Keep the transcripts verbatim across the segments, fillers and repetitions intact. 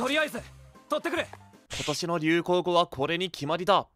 とりあえず取ってくれ。今年の流行語はこれに決まりだ。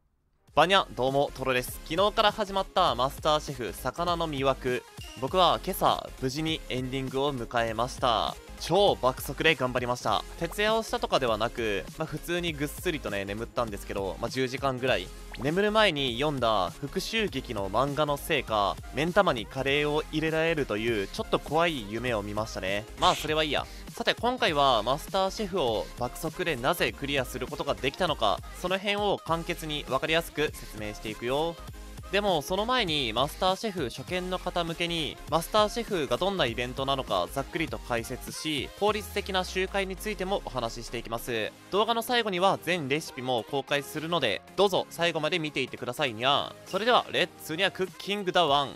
バニャ、どうもトロです。昨日から始まったマスターシェフ魚の魅惑、僕は今朝無事にエンディングを迎えました。超爆速で頑張りました。徹夜をしたとかではなく、まあ、普通にぐっすりとね眠ったんですけど、まあ、じゅうじかんぐらい眠る前に読んだ復讐劇の漫画のせいか、目ん玉にカレーを入れられるというちょっと怖い夢を見ましたね。まあそれはいいや。さて今回はマスターシェフを爆速でなぜクリアすることができたのか、その辺を簡潔に分かりやすく説明していくよ。でもその前にマスターシェフ初見の方向けにマスターシェフがどんなイベントなのかざっくりと解説し、効率的な集会についてもお話ししていきます。動画の最後には全レシピも公開するので、どうぞ最後まで見ていってくださいにゃ。それではレッツにゃクッキングだワン。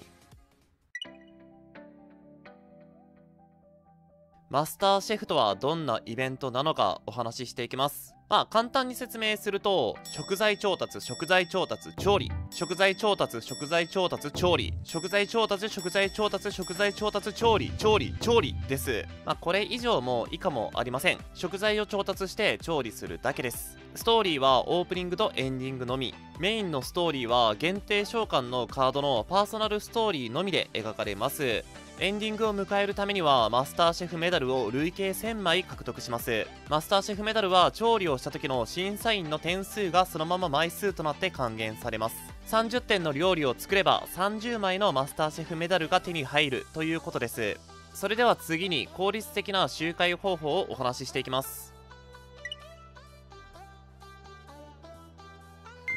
マスターシェフとはどんなイベントなのかお話ししていきます。まあ簡単に説明すると、食材調達食材調達調理食材調達食材調達調理食材調達食材調達食材調達調理調理調理です。まあこれ以上も以下もありません。食材を調達して調理するだけです。ストーリーはオープニングとエンディングのみ。メインのストーリーは限定召喚のカードのパーソナルストーリーのみで描かれます。エンディングを迎えるためにはマスターシェフメダルを累計せんまい獲得します。マスターシェフメダルは調理をした時の審査員の点数がそのまま枚数となって還元されます。さんじゅってんの料理を作ればさんじゅうまいのマスターシェフメダルが手に入るということです。それでは次に効率的な集会方法をお話ししていきます。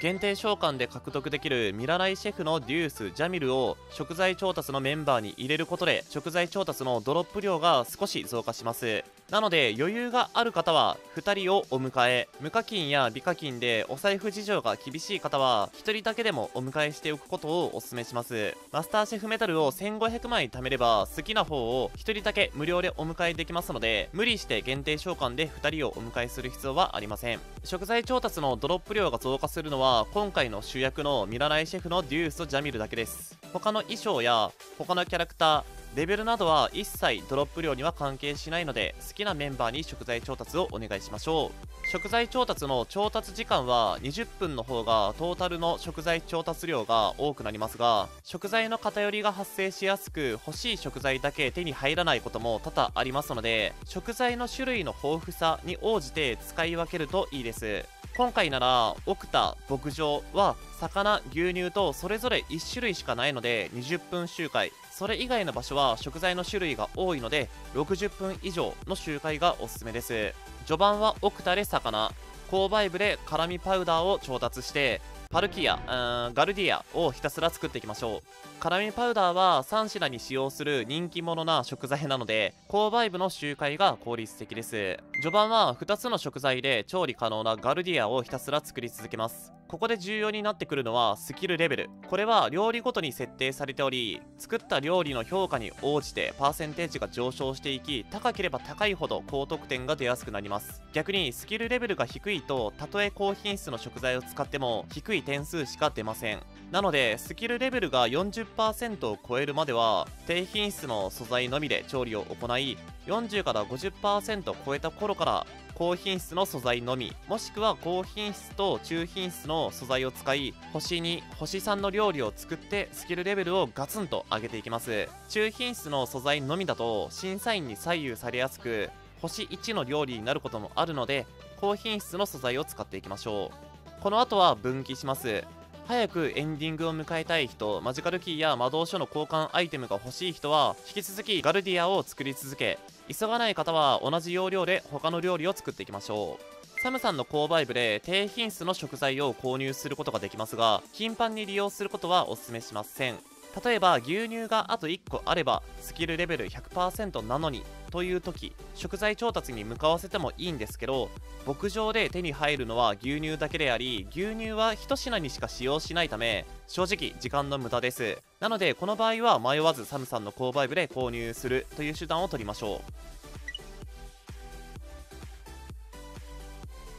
限定召喚で獲得できる見習いシェフのデュース・ジャミルを食材調達のメンバーに入れることで、食材調達のドロップ量が少し増加します。なので余裕がある方はふたりをお迎え、無課金や美課金でお財布事情が厳しい方はひとりだけでもお迎えしておくことをおすすめします。マスターシェフメダルをせんごひゃくまい貯めれば好きな方をひとりだけ無料でお迎えできますので、無理して限定召喚でふたりをお迎えする必要はありません。食材調達のドロップ量が増加するのは今回の主役の見習いシェフのデュースとジャミルだけです。他の衣装や他のキャラクター、レベルなどは一切ドロップ量には関係しないので、好きなメンバーに食材調達をお願いしましょう。食材調達の調達時間はにじゅっぷんの方がトータルの食材調達量が多くなりますが、食材の偏りが発生しやすく、欲しい食材だけ手に入らないことも多々ありますので、食材の種類の豊富さに応じて使い分けるといいです。今回ならオクタ牧場は魚牛乳とそれぞれいっしゅるいしかないのでにじゅっぷん集会、それ以外の場所は食材の種類が多いのでろくじゅっぷん以上の集会がおすすめです。序盤はオクタで魚、購買部で辛味パウダーを調達してパルキア、うん、ガルディアをひたすら作っていきましょう。辛味パウダーはさんしなに使用する人気者な食材なので、購買部の集会が効率的です。序盤はふたつの食材で調理可能なガルディアをひたすら作り続けます。ここで重要になってくるのはスキルレベル。これは料理ごとに設定されており、作った料理の評価に応じてパーセンテージが上昇していき、高ければ高いほど高得点が出やすくなります。逆にスキルレベルが低いと、たとえ高品質の食材を使っても低い点数しか出ません。なのでスキルレベルが よんじゅっパーセント を超えるまでは低品質の素材のみで調理を行い、よんじゅうからごじゅっパーセント 超えた頃から高品質の素材のみ、もしくは高品質と中品質の素材を使い、ほしにほしさんの料理を作ってスキルレベルをガツンと上げていきます。中品質の素材のみだと審査員に左右されやすく、ほしいちの料理になることもあるので、高品質の素材を使っていきましょう。この後は分岐します。早くエンディングを迎えたい人、マジカルキーや魔導書の交換アイテムが欲しい人は引き続きガルディアを作り続け、急がない方は同じ要領で他の料理を作っていきましょう。サムさんの購買部で低品質の食材を購入することができますが、頻繁に利用することはお勧めしません。例えば牛乳があといっこあればスキルレベル ひゃくパーセント なのにという時、食材調達に向かわせてもいいんですけど、牧場で手に入るのは牛乳だけであり、牛乳はひとしなにしか使用しないため正直時間の無駄です。なのでこの場合は迷わずサムさんの購買部で購入するという手段を取りましょう。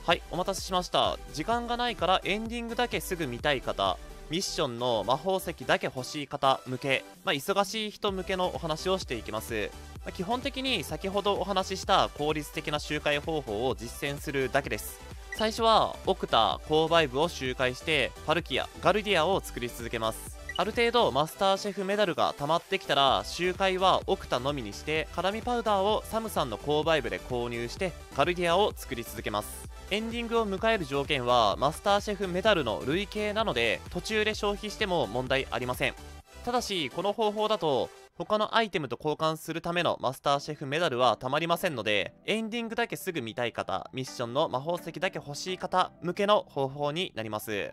はい、お待たせしました。時間がないからエンディングだけすぐ見たい方、ミッションの魔法石だけ欲しい方向け、まあ、忙しい人向けのお話をしていきます。まあ、基本的に先ほどお話しした効率的な周回方法を実践するだけです。最初はオクタ、購買部を周回してパルキア、ガルディアを作り続けます。ある程度マスターシェフメダルが溜まってきたら周回はオクタのみにして、辛味パウダーをサムさんの購買部で購入してガルディアを作り続けます。エンディングを迎える条件はマスターシェフメダルの累計なので、途中で消費しても問題ありません。ただしこの方法だと他のアイテムと交換するためのマスターシェフメダルはたまりませんので、エンディングだけすぐ見たい方、ミッションの魔法石だけ欲しい方向けの方法になります。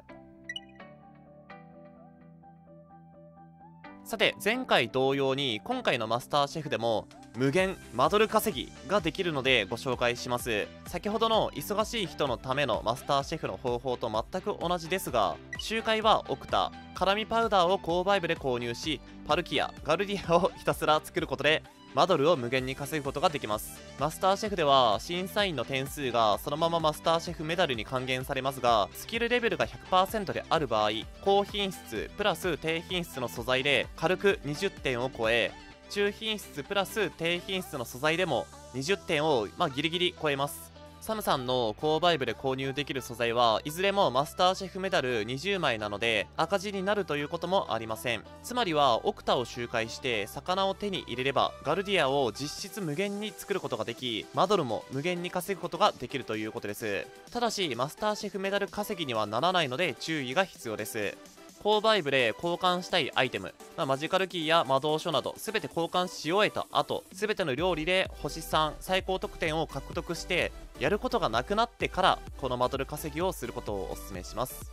さて、前回同様に今回のマスターシェフでも無限マドル稼ぎができるのでご紹介します。先ほどの忙しい人のためのマスターシェフの方法と全く同じですが、周回はオクタ、辛味パウダーを購買部で購入し、パルキア、ガルディアをひたすら作ることでマドルを無限に稼ぐことができます。マスターシェフでは審査員の点数がそのままマスターシェフメダルに還元されますが、スキルレベルが ひゃくパーセント である場合、高品質プラス低品質の素材で軽くにじゅってんを超え、中品質プラス低品質の素材でもにじゅってんを、まあ、ギリギリ超えます。サムさんの購買部で購入できる素材はいずれもマスターシェフメダルにじゅうまいなので赤字になるということもありません。つまりはオクタを周回して魚を手に入れればガルディアを実質無限に作ることができ、マドルも無限に稼ぐことができるということです。ただしマスターシェフメダル稼ぎにはならないので注意が必要です。購買部で交換したいアイテム、まあ、マジカルキーや魔導書など全て交換し終えた後、全ての料理でほしさん最高得点を獲得してやることがなくなってからこのマドル稼ぎをすることをお勧めします。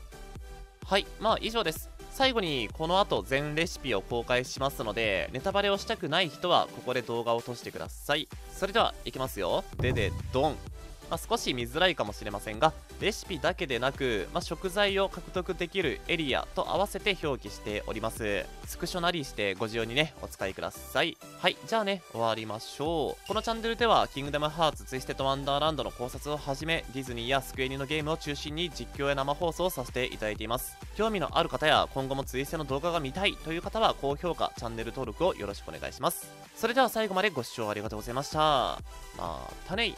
はい、まあ以上です。最後にこの後全レシピを公開しますので、ネタバレをしたくない人はここで動画を落としてください。それではいきますよ。ででどん、まあ、少し見づらいかもしれませんが、レシピだけでなく、まあ、食材を獲得できるエリアと合わせて表記しております。スクショなりしてご自由にねお使いください。はい、じゃあね終わりましょう。このチャンネルではキングダムハーツ、ツイステッドワンダーランドの考察をはじめ、ディズニーやスクエニのゲームを中心に実況や生放送をさせていただいています。興味のある方や今後もツイステの動画が見たいという方は高評価、チャンネル登録をよろしくお願いします。それでは最後までご視聴ありがとうございました。またね。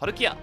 パルキア。